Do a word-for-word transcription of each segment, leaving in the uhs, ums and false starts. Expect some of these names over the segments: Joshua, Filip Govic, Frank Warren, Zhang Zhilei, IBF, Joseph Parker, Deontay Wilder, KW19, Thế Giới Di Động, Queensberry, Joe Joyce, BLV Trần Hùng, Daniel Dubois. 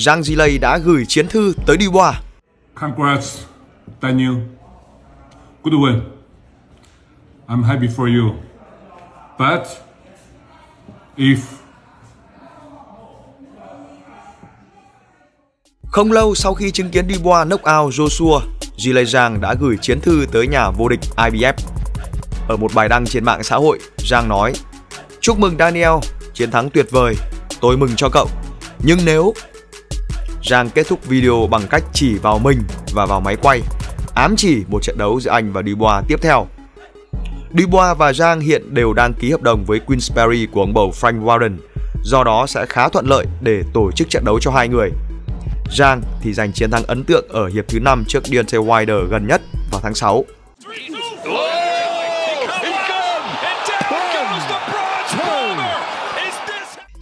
Zhang Zhilei đã gửi chiến thư tới Dubois. Congrats, Daniel. Good win. I'm happy for you. But if... Không lâu sau khi chứng kiến Dubois knock out Joshua, Zhilei Zhang đã gửi chiến thư tới nhà vô địch I B F. Ở một bài đăng trên mạng xã hội, Zhang nói: "Chúc mừng Daniel, chiến thắng tuyệt vời, tôi mừng cho cậu. Nhưng nếu..." Zhang kết thúc video bằng cách chỉ vào mình và vào máy quay, ám chỉ một trận đấu giữa anh và Dubois tiếp theo. Dubois và Zhang hiện đều đang ký hợp đồng với Queensberry của ông bầu Frank Warren, do đó sẽ khá thuận lợi để tổ chức trận đấu cho hai người. Zhang thì giành chiến thắng ấn tượng ở hiệp thứ năm trước Deontay Wilder gần nhất vào tháng sáu.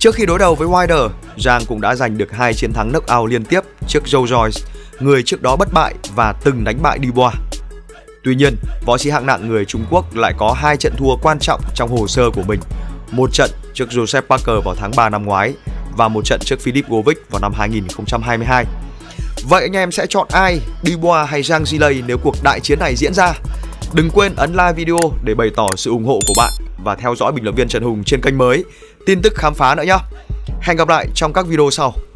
Trước khi đối đầu với Wilder, Zhang cũng đã giành được hai chiến thắng knockout liên tiếp trước Joe Joyce, người trước đó bất bại và từng đánh bại Dubois. Tuy nhiên, võ sĩ hạng nặng người Trung Quốc lại có hai trận thua quan trọng trong hồ sơ của mình. Một trận trước Joseph Parker vào tháng ba năm ngoái và một trận trước Filip Govic vào năm hai nghìn không trăm hai mươi hai. Vậy anh em sẽ chọn ai, Dubois hay Zhang Zhilei nếu cuộc đại chiến này diễn ra? Đừng quên ấn like video để bày tỏ sự ủng hộ của bạn và theo dõi bình luận viên Trần Hùng trên kênh mới tin tức khám phá nữa nhé. Hẹn gặp lại trong các video sau.